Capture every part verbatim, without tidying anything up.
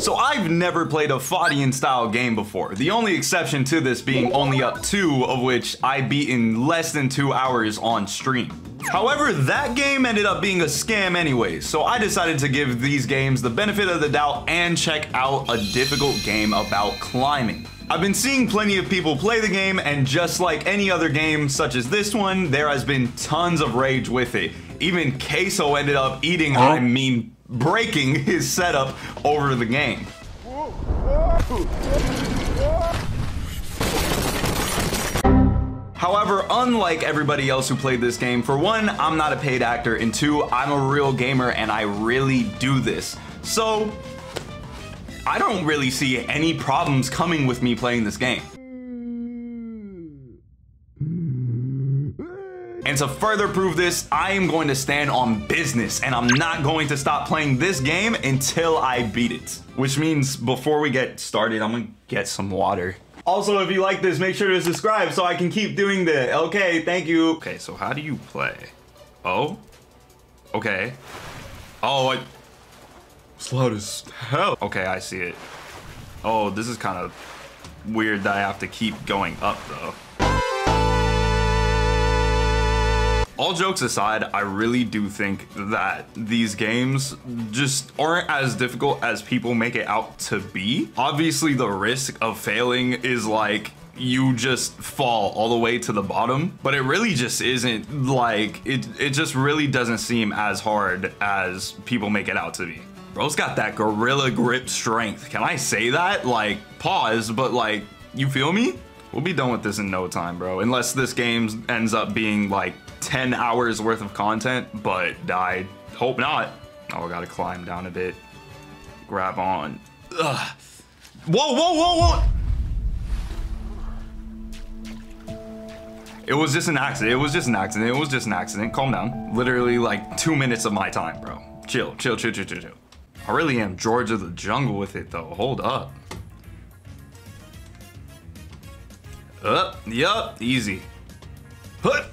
So I've never played a Fodian style game before, the only exception to this being Only Up two, of which I beat in less than two hours on stream. However, that game ended up being a scam anyway, so I decided to give these games the benefit of the doubt and check out a difficult game about climbing. I've been seeing plenty of people play the game, and just like any other game such as this one, there has been tons of rage with it. Even Queso ended up eating, oh. I mean, breaking his setup over the game. Whoa, whoa, whoa. However, unlike everybody else who played this game, for one, I'm not a paid actor, and two, I'm a real gamer and I really do this. So, I don't really see any problems coming with me playing this game. And to further prove this, I am going to stand on business, and I'm not going to stop playing this game until I beat it. Which means before we get started, I'm gonna get some water. Also, if you like this, make sure to subscribe so I can keep doing this. Okay, thank you. Okay, so how do you play? Oh? Okay. Oh, I... It's loud as hell. Okay, I see it. Oh, this is kind of weird that I have to keep going up, though. All jokes aside, I really do think that these games just aren't as difficult as people make it out to be. Obviously, the risk of failing is like you just fall all the way to the bottom, but it really just isn't like it. It just really doesn't seem as hard as people make it out to be. Bro's got that gorilla grip strength. Can I say that? Like, pause, but like, you feel me? We'll be done with this in no time, bro. Unless this game ends up being like ten hours worth of content, but I hope not. Oh, I gotta climb down a bit. Grab on. Ugh. Whoa, whoa, whoa, whoa! It was just an accident. It was just an accident. It was just an accident. Calm down. Literally like two minutes of my time, bro. Chill, chill, chill, chill, chill, chill. I really am George of the Jungle with it, though. Hold up. Up, yup, easy. Hup.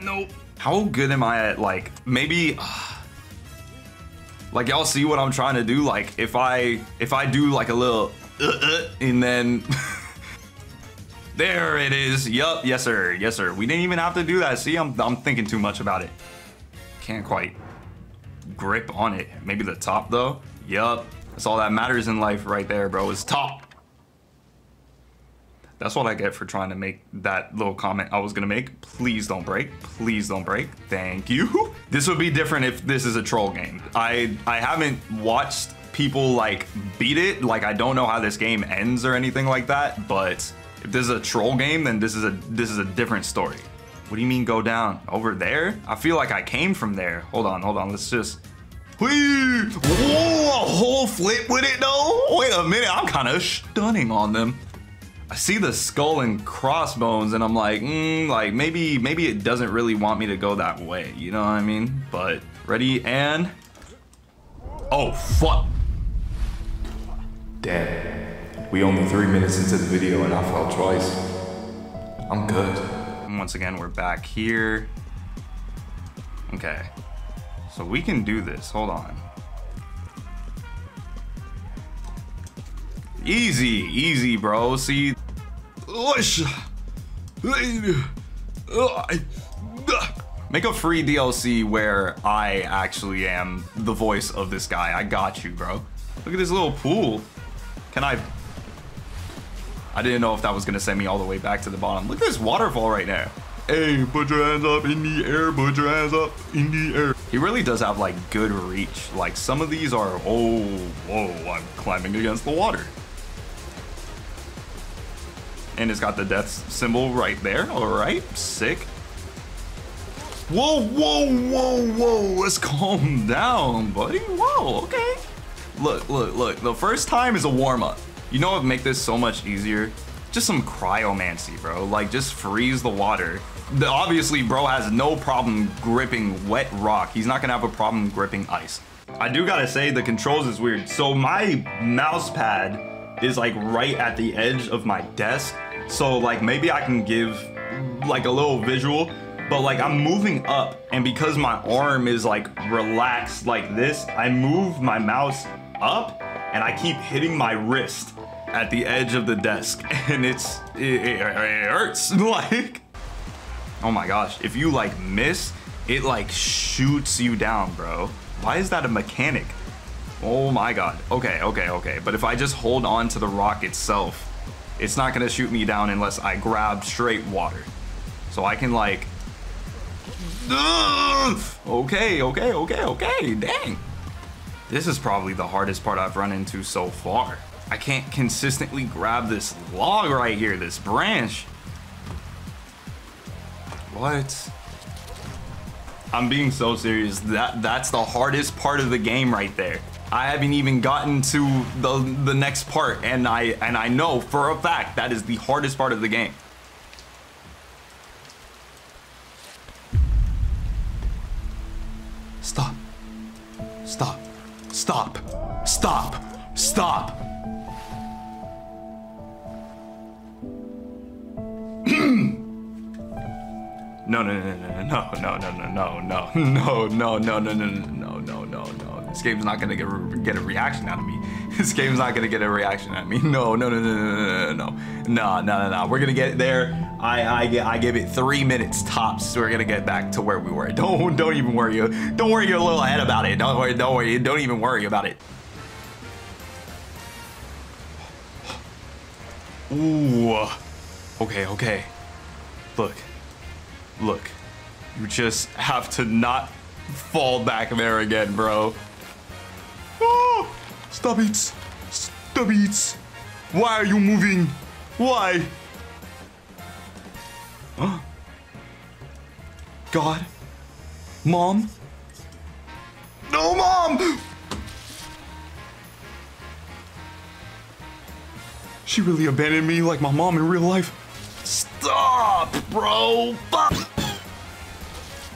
Nope. How good am I at, like, maybe uh, like y'all see what I'm trying to do? Like if I if I do like a little uh, uh, and then there it is. Yup. Yes, sir. Yes, sir. We didn't even have to do that. See, I'm, I'm thinking too much about it. Can't quite grip on it. Maybe the top, though. Yup. That's all that matters in life right there, bro, is top. That's what I get for trying to make that little comment I was gonna make. Please don't break. Please don't break. Thank you. This would be different if this is a troll game. I I haven't watched people like beat it. Like I don't know how this game ends or anything like that. But if this is a troll game, then this is a this is a different story. What do you mean go down? Over there? I feel like I came from there. Hold on, hold on. Let's just. Whoa! A whole flip with it though. Wait a minute. I'm kind of stunning on them. I see the skull and crossbones and I'm like, mm, like maybe maybe it doesn't really want me to go that way, you know what I mean? But ready and oh fuck. Damn, we only three minutes into the video and I fell twice. I'm good. And once again, we're back here. Okay, so we can do this. Hold on. Easy, easy, bro. See, make a free D L C where I actually am the voice of this guy. I got you, bro. Look at this little pool. Can I? I didn't know if that was gonna send me all the way back to the bottom. Look at this waterfall right now. Hey, put your hands up in the air. Put your hands up in the air. He really does have like good reach. Like some of these are. Oh, whoa! I'm climbing against the water. And it's got the death symbol right there. All right, sick. Whoa, whoa, whoa, whoa. Let's calm down, buddy. Whoa, okay. Look, look, look. The first time is a warm-up. You know what would make this so much easier? Just some cryomancy, bro. Like, just freeze the water. The, obviously, bro has no problem gripping wet rock. He's not gonna have a problem gripping ice. I do gotta say, the controls is weird. So my mouse pad is like right at the edge of my desk, so like maybe I can give like a little visual, but like I'm moving up, and because my arm is like relaxed like this, I move my mouse up and I keep hitting my wrist at the edge of the desk, and it's, it, it, it hurts. Like, oh my gosh, if you like miss, it like shoots you down, bro. Why is that a mechanic? Oh my God. Okay, okay, okay. But if I just hold on to the rock itself, it's not gonna shoot me down unless I grab straight water. So I can like, ugh! okay, okay, okay, okay, dang. This is probably the hardest part I've run into so far. I can't consistently grab this log right here, this branch. What? I'm being so serious. That that's the hardest part of the game right there. I haven't even gotten to the the next part, and I and I know for a fact that is the hardest part of the game. Stop. Stop. Stop. Stop. Stop. No, no, no, no, no, no, no, no, no, no, no, no, no, no, no, no, no, no. This game's not gonna get a reaction out of me. This game's not gonna get a reaction at me. No, no, no, no, no, no, no, no, no, no, no. We're gonna get there. I, I, I give it three minutes tops. We're gonna get back to where we were. Don't, don't even worry. Don't worry your little head about it. Don't worry. Don't worry. Don't even worry about it. Ooh. Okay. Okay. Look. Look, you just have to not fall back there again, bro. Oh, stop it. Stop it. Why are you moving? Why? Huh? God. Mom. No, Mom. She really abandoned me like my mom in real life. Stop, bro. Fuck.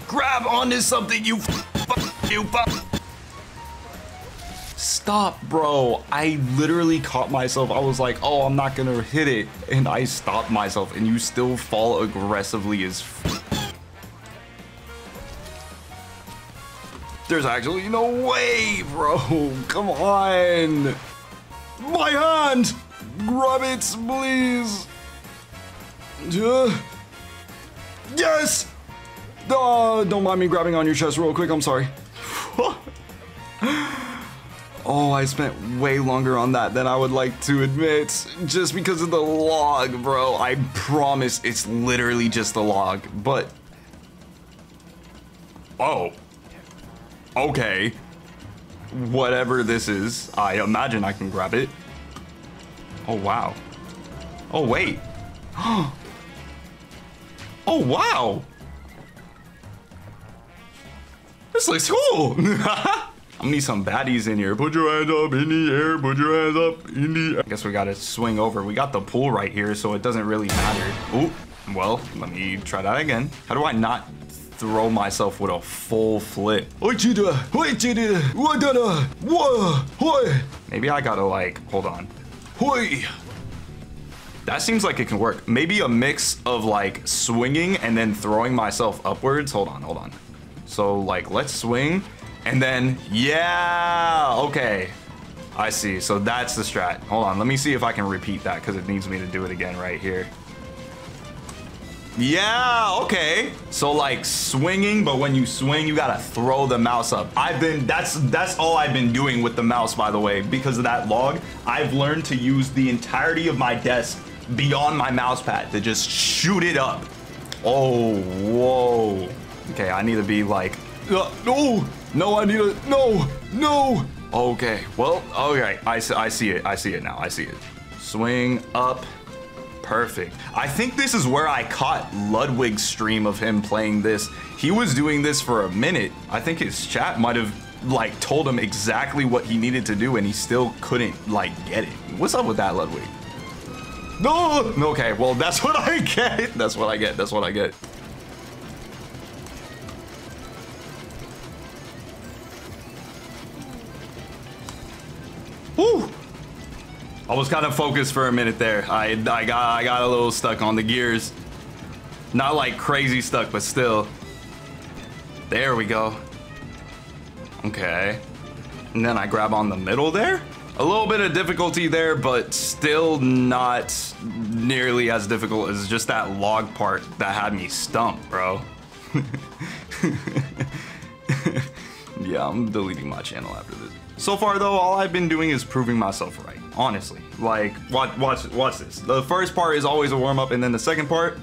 Grab onto something, you fuck, you fuck. Stop, bro. I literally caught myself. I was like, oh, I'm not gonna hit it. And I stopped myself, and you still fall aggressively as fuck. There's actually no way, bro. Come on. My hand. Grab it, please. Uh, yes! Oh, don't mind me grabbing on your chest real quick, I'm sorry. Oh, I spent way longer on that than I would like to admit. Just because of the log, bro. I promise it's literally just the log, but... Oh. Okay. Whatever this is, I imagine I can grab it. Oh, wow. Oh, wait. Oh. Oh, wow. This looks cool. I need some baddies in here. Put your hands up in the air. Put your hands up in the air. I guess we got to swing over. We got the pool right here, so it doesn't really matter. Ooh, well, let me try that again. How do I not throw myself with a full flip? Maybe I got to, like, hold on. That seems like it can work. Maybe a mix of like swinging and then throwing myself upwards. Hold on, hold on. So like, let's swing and then, yeah, okay. I see, so that's the strat. Hold on, let me see if I can repeat that because it needs me to do it again right here. Yeah, okay. So like swinging, but when you swing, you gotta throw the mouse up. I've been, that's that's all I've been doing with the mouse, by the way, because of that log. I've learned to use the entirety of my desk beyond my mouse pad to just shoot it up. Oh, whoa. Okay, I need to be like, uh, no, no, I need to, no, no. Okay, well, okay, I, I see it, I see it now, I see it. Swing up, perfect. I think this is where I caught Ludwig's stream of him playing this. He was doing this for a minute. I think his chat might have like told him exactly what he needed to do and he still couldn't like get it. What's up with that, Ludwig? No, okay, well, that's what I get. That's what I get, that's what I get. Woo! I was kind of focused for a minute there. I, I, got, I got a little stuck on the gears. Not like crazy stuck, but still. There we go. Okay. And then I grab on the middle there. A little bit of difficulty there, but still not nearly as difficult as just that log part that had me stumped, bro. Yeah, I'm deleting my channel after this. So far though, all I've been doing is proving myself right, honestly. Like, watch, watch, watch this. The first part is always a warm-up, and then the second part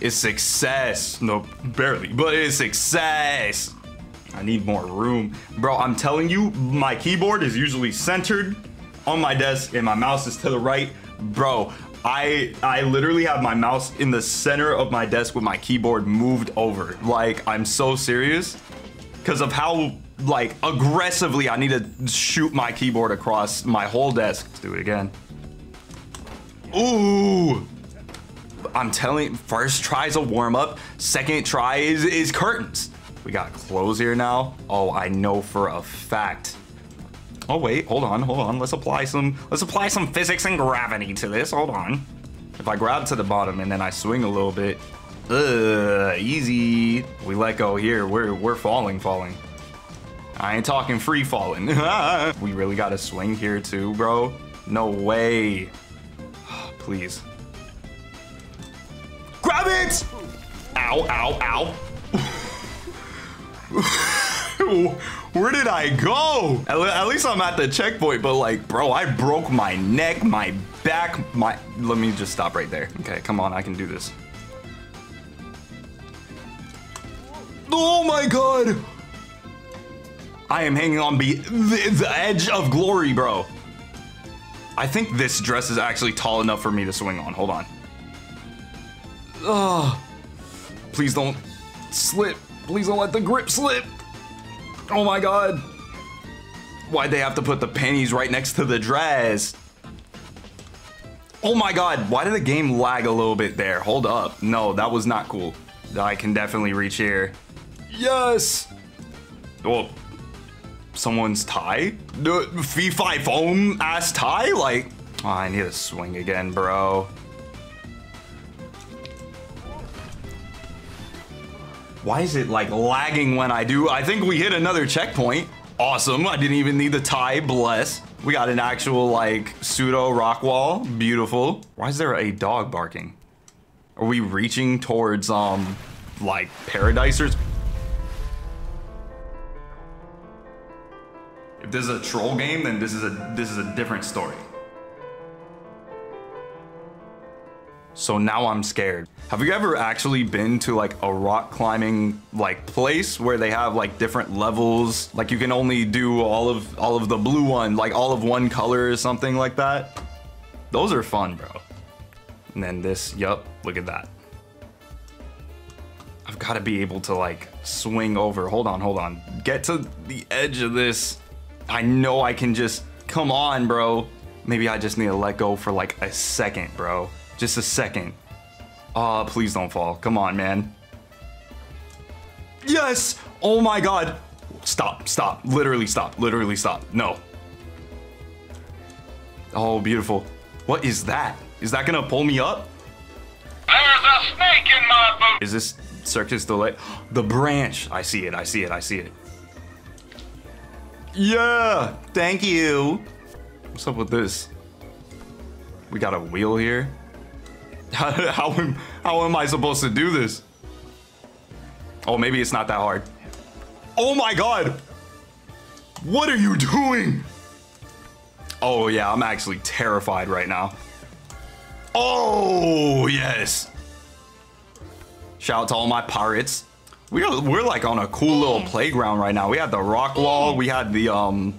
is success. No, barely, but it's success. I need more room. Bro, I'm telling you, my keyboard is usually centered on my desk and my mouse is to the right. Bro, I I literally have my mouse in the center of my desk with my keyboard moved over. Like, I'm so serious because of how, like, aggressively I need to shoot my keyboard across my whole desk. Let's do it again. Ooh. I'm telling, first try is a warm-up. Second try is, is curtains. We got clothes here now. Oh, I know for a fact. Oh wait, hold on, hold on. Let's apply some, let's apply some physics and gravity to this. Hold on. If I grab to the bottom and then I swing a little bit, uh, easy. We let go here. We're we're falling, falling. I ain't talking free falling. We really got to swing here too, bro. No way. Please. Grab it! Ow! Ow! Ow! Where did I go? At, at least I'm at the checkpoint, but like, bro, I broke my neck, my back, my... Let me just stop right there. Okay, come on, I can do this. Oh my God! I am hanging on be the, the edge of glory, bro. I think this dress is actually tall enough for me to swing on. Hold on. Oh, please don't slip. Please don't let the grip slip. Oh my God. Why'd they have to put the panties right next to the dress? Oh my God. Why did the game lag a little bit there? Hold up. No, that was not cool. I can definitely reach here. Yes. Oh, someone's tie? The Fi-Fi Foam ass tie? Like, oh, I need to swing again, bro. Why is it like lagging when I do? I think we hit another checkpoint. Awesome. I didn't even need the tie. Bless. We got an actual like pseudo rock wall. Beautiful. Why is there a dog barking? Are we reaching towards um like paradisers? If this is a troll game, then this is a this is a different story. So now I'm scared. Have you ever actually been to like a rock climbing like place where they have like different levels? Like you can only do all of all of the blue one, like all of one color or something like that. Those are fun, bro. And then this, yup, look at that. I've got to be able to like swing over. Hold on, hold on. Get to the edge of this. I know I can just, come on, bro. Maybe I just need to let go for like a second, bro. Just a second. Ah, uh, please don't fall. Come on, man. Yes! Oh my God. Stop, stop. Literally stop. Literally stop. No. Oh, beautiful. What is that? Is that gonna pull me up? There's a snake in my boot! Is this circus delay? The branch. I see it. I see it. I see it. Yeah! Thank you. What's up with this? We got a wheel here. How, how, am, how am I supposed to do this? Oh, maybe it's not that hard. Oh my God. What are you doing? Oh yeah, I'm actually terrified right now. Oh yes. Shout out to all my pirates. We are, we're like on a cool little playground right now. We had the rock wall. We had the um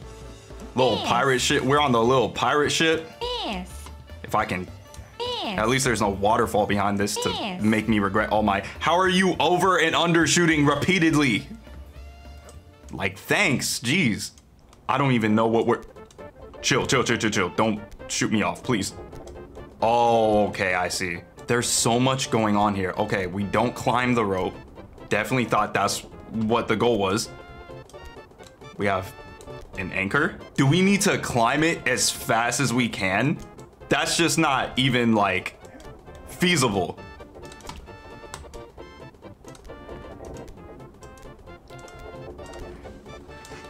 little pirate ship. We're on the little pirate ship. If I can... At least there's no waterfall behind this to make me regret all my... How are you over and under shooting repeatedly? Like, thanks. Jeez. I don't even know what we're... Chill, chill, chill, chill, chill. Don't shoot me off, please. Oh, okay, I see. There's so much going on here. Okay, we don't climb the rope. Definitely thought that's what the goal was. We have an anchor. Do we need to climb it as fast as we can? That's just not even, like, feasible.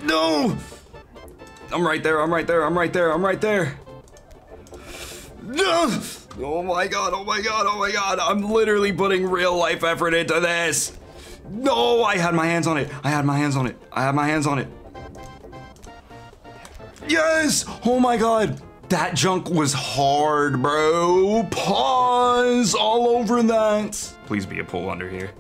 No! I'm right there, I'm right there, I'm right there, I'm right there. Oh my god, oh my god, oh my god. I'm literally putting real life effort into this. No, I had my hands on it. I had my hands on it. I had my hands on it. Yes! Oh my god. That junk was hard, bro. Paws all over that. Please be a pull under here.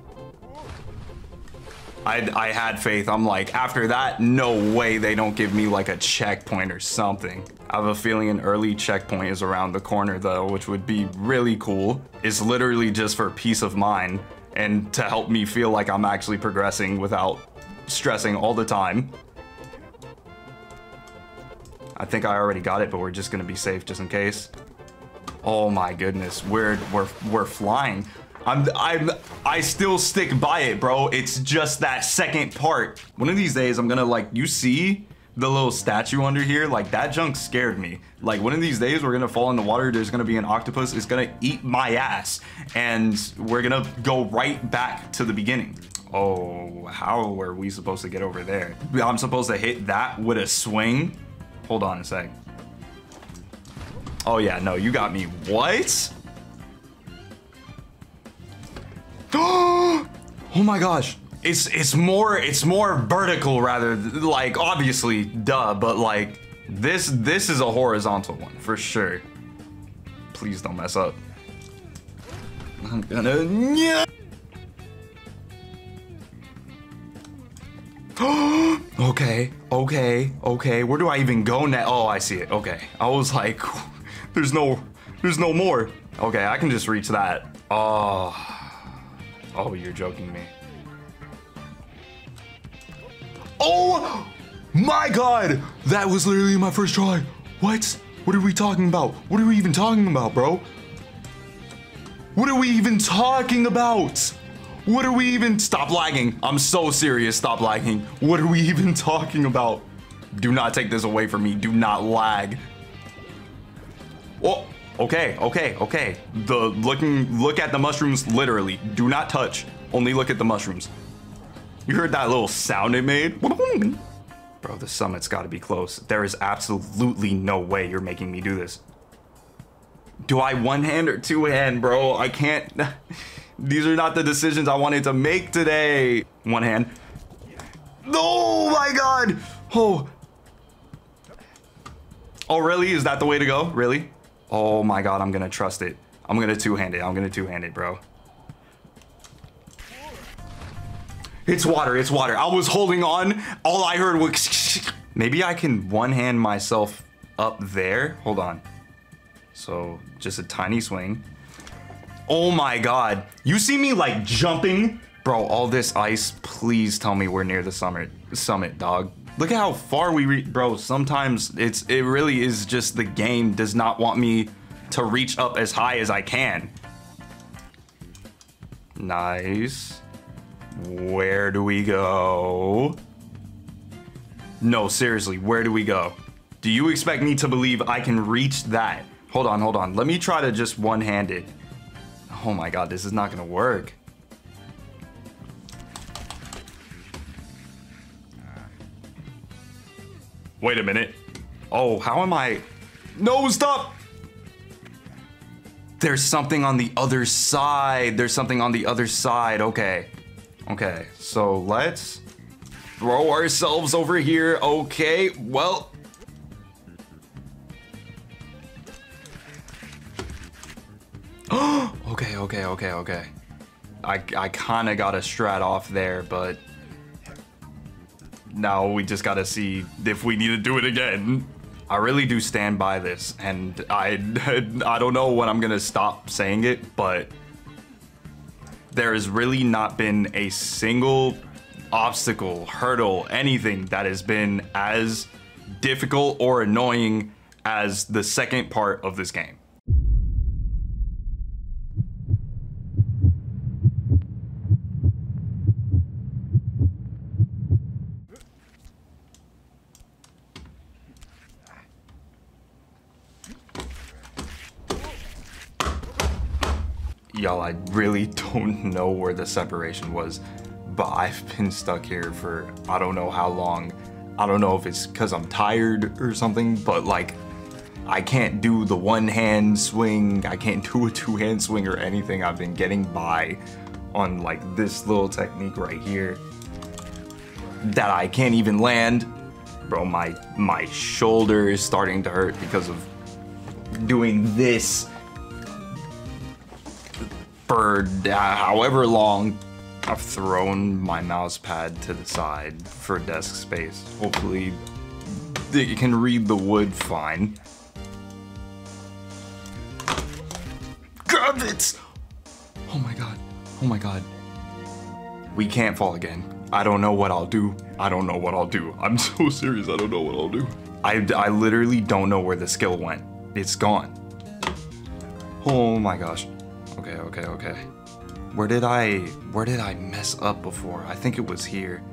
I, I had faith. I'm like, after that, no way they don't give me like a checkpoint or something. I have a feeling an early checkpoint is around the corner though, which would be really cool. It's literally just for peace of mind and to help me feel like I'm actually progressing without stressing all the time. I think I already got it, but we're just gonna be safe just in case. Oh my goodness, we're we're we're flying. I'm, I'm, I still stick by it, bro. It's just that second part. One of these days, I'm gonna like, you see the little statue under here? Like that junk scared me. Like one of these days, we're gonna fall in the water. There's gonna be an octopus. It's gonna eat my ass. And we're gonna go right back to the beginning. Oh, how are we supposed to get over there? I'm supposed to hit that with a swing? Hold on a sec. Oh yeah, no, you got me. What? Oh my gosh, it's it's more it's more vertical rather, like obviously duh, but like this this is a horizontal one for sure. Please don't mess up. I'm gonna yeah. okay okay okay where do I even go now? Oh, I see it. Okay, I was like there's no there's no more. Okay, I can just reach that. Oh. Oh, you're joking me. Oh my god! That was literally my first try. What? What are we talking about? What are we even talking about, bro? What are we even talking about? What are we even- Stop lagging. I'm so serious. Stop lagging. What are we even talking about? Do not take this away from me. Do not lag. Oh. Okay, okay, okay. The looking, look at the mushrooms, literally. Do not touch, only look at the mushrooms. You heard that little sound it made? Bro, the summit's gotta be close. There is absolutely no way you're making me do this. Do I one hand or two hand, bro? I can't, these are not the decisions I wanted to make today. One hand. Oh my God. Oh. Oh, really? Is that the way to go? Really? Oh my god, I'm gonna trust it. I'm gonna two-hand it. I'm gonna two-hand it, bro. It's water, it's water. I was holding on. All I heard was... Maybe I can one-hand myself up there. Hold on. So, just a tiny swing. Oh my god. You see me, like, jumping? Bro, all this ice, please tell me we're near the summit, summit, dog. Look at how far we reach, bro. Sometimes it's it really is just the game does not want me to reach up as high as I can. Nice. Where do we go? No, seriously, where do we go? Do you expect me to believe I can reach that? Hold on, hold on. Let me try to just one-hand it. Oh my god, this is not gonna work. Wait a minute. Oh, how am I? No, stop! There's something on the other side. There's something on the other side. Okay. Okay, so let's throw ourselves over here. Okay, well. okay, okay, okay, okay. I, I kind of got a strat off there, but... Now we just gotta see if we need to do it again. I really do stand by this, and I I don't know when I'm gonna stop saying it, but there has really not been a single obstacle, hurdle, anything that has been as difficult or annoying as the second part of this game. Y'all, I really don't know where the separation was, but I've been stuck here for I don't know how long. I don't know if it's because I'm tired or something, but like I can't do the one hand swing, I can't do a two hand swing or anything. I've been getting by on like this little technique right here that I can't even land. Bro, my, my shoulder is starting to hurt because of doing this for uh, however long. I've thrown my mouse pad to the side for desk space. Hopefully it can read the wood fine. Grab it! Oh my god, oh my god. We can't fall again. I don't know what I'll do. I don't know what I'll do. I'm so serious, I don't know what I'll do. I, I literally don't know where the skill went. It's gone. Oh my gosh. Okay, okay, okay. Where did I, where did I mess up before? I think it was here.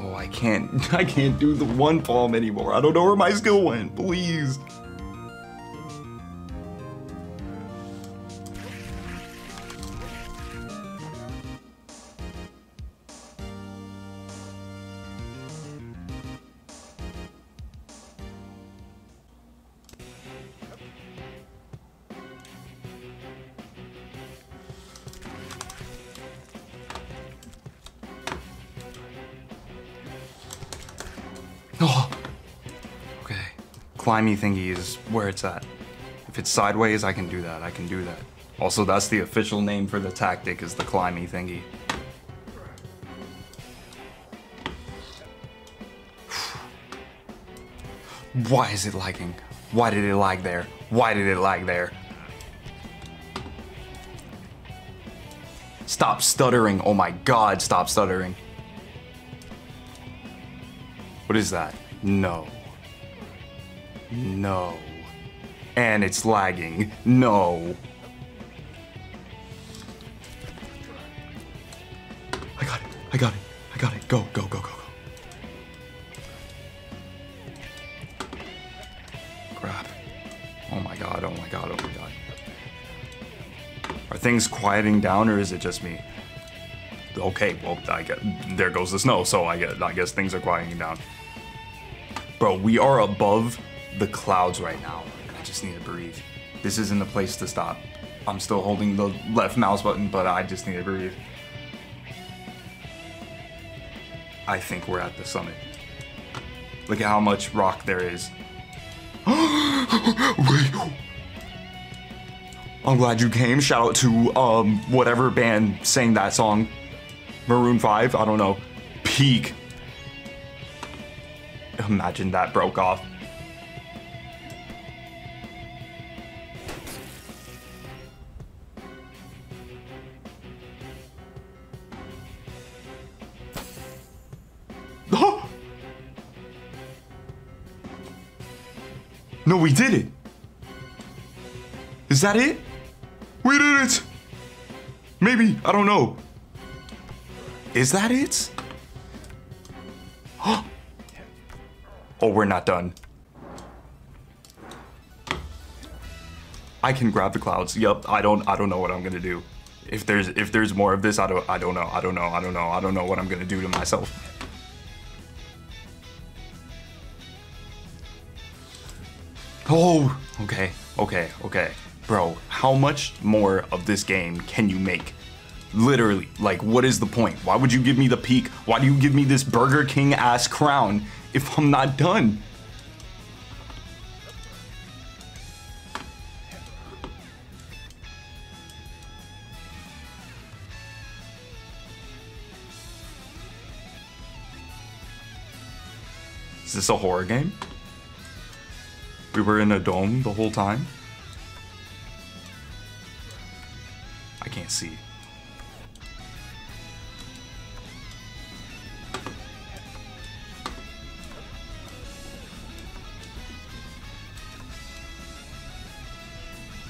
Oh, I can't, I can't do the one palm anymore. I don't know where my skill went, please. Oh, okay. Climby thingy is where it's at. If it's sideways, I can do that. I can do that. Also, that's the official name for the tactic, is the climby thingy. Why is it lagging? Why did it lag there? Why did it lag there? Stop stuttering. Oh my god, stop stuttering. What is that? No. No. And it's lagging. No. I got it. I got it. I got it. Go, go, go, go, go. Crap. Oh my god, oh my god, oh my god. Are things quieting down or is it just me? Okay, well, I guess, there goes the snow, so I guess, I guess things are quieting down. Bro, we are above the clouds right now. I just need to breathe. This isn't the place to stop. I'm still holding the left mouse button, but I just need to breathe. I think we're at the summit. Look at how much rock there is. Wait. I'm glad you came. Shout out to um, whatever band sang that song. Maroon five, I don't know. Peak. Imagine that broke off. No, we did it. Is that it? We did it! Maybe, I don't know. Is that it? Oh, we're not done. I can grab the clouds. Yep, I don't I don't know what I'm gonna do. If there's if there's more of this, I don't I don't know. I don't know. I don't know. I don't know what I'm gonna do to myself. Oh, okay, okay, okay. Bro, how much more of this game can you make? Literally, like, what is the point? Why would you give me the peak? Why do you give me this Burger King ass crown if I'm not done? Is this a horror game? We were in a dome the whole time? I can't see.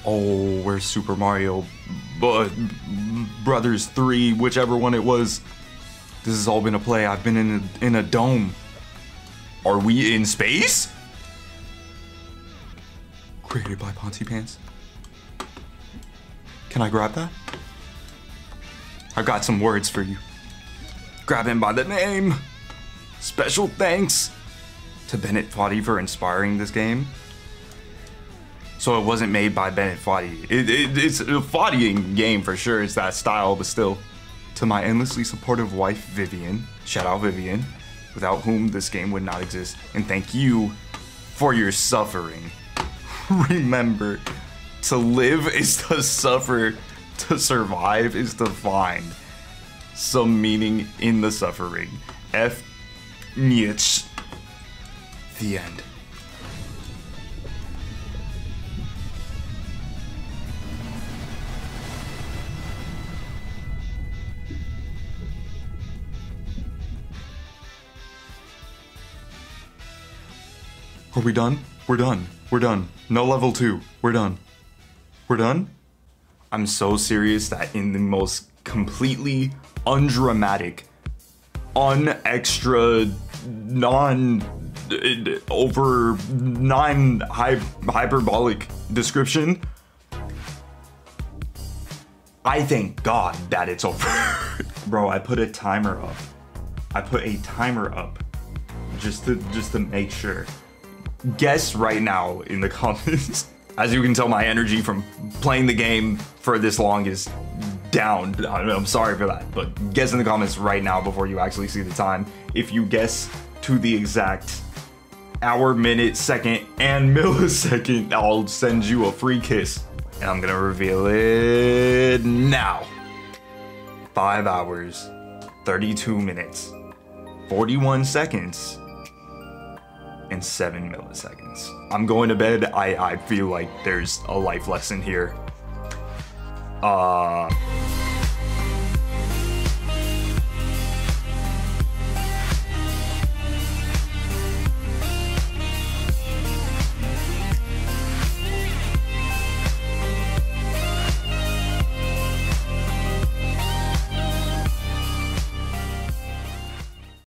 Oh, where's Super Mario but Brothers three, whichever one it was. This has all been a play. I've been in a, in a dome. Are we in space? Created by PontyPants. Can I grab that? I've got some words for you. Grab him by the name. Special thanks. to Bennett Foddy for inspiring this game. So it wasn't made by Bennett Foddy. It, it, it's a Foddian game for sure. It's that style, but still. To my endlessly supportive wife, Vivian. Shout out Vivian, without whom this game would not exist. And thank you for your suffering. Remember, to live is to suffer. To survive is to find some meaning in the suffering. F. Nietzsche. The end. Are we done? We're done. We're done. No level two. We're done. We're done? I'm so serious that in the most completely undramatic, unextra, non over non hyperbolic description, I thank God that it's over. Bro, I put a timer up. I put a timer up just to just to make sure. Guess right now in the comments. As you can tell, my energy from playing the game for this long is down. I'm sorry for that, but guess in the comments right now before you actually see the time. If you guess to the exact hour, minute, second, and millisecond, I'll send you a free kiss. And I'm gonna reveal it now. Five hours, thirty-two minutes, forty-one seconds, and seven milliseconds. I'm going to bed. I, I feel like there's a life lesson here. Uh...